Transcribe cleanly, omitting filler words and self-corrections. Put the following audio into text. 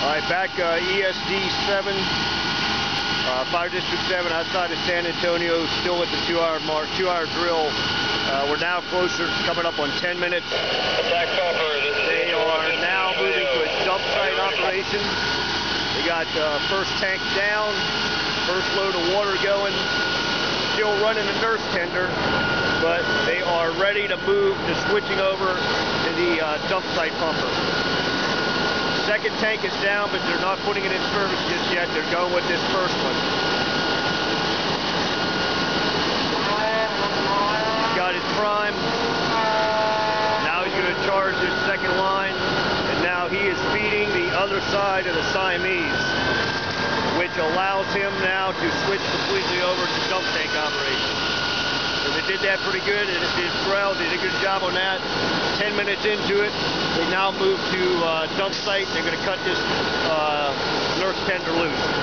All right, back ESD-7, Fire District 7 outside of San Antonio, still at the 2-hour mark, 2-hour drill. We're now closer, coming up on 10 minutes. They are now moving to a dump site operation. They got first tank down, first load of water going, still running a nurse tender, but they are ready to move to switching over to the dump site pumper. Second tank is down, but they're not putting it in service just yet. They're going with this first one. Got his prime. Now he's going to charge his second line. And now he is feeding the other side of the Siamese, which allows him now to switch completely over to dump tank operations. So they did that pretty good, and his corral did a good job on that. 10 minutes into it, they now move to dump site. They're going to cut this nurse tender loose.